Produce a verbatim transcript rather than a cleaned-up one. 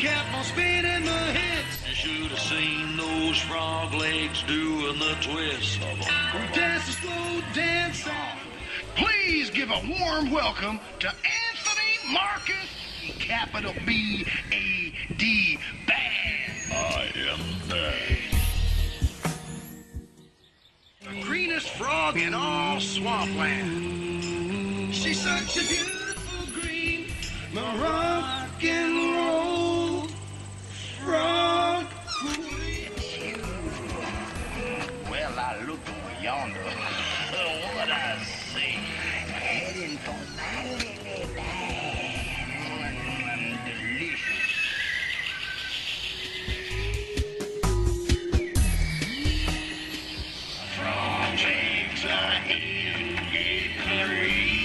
kept on spinning the hits. You should have seen those frog legs doing the twist. We dance a slow dance off. Please give a warm welcome to Anthony Marcus, capital B A D, Band. I am there. The greenest frog in all swampland. She's such a beautiful green, my rock and roll frog. Well, I look over yonder. What I see, heading for my lily land. Mm, delicious. Frog eggs are in.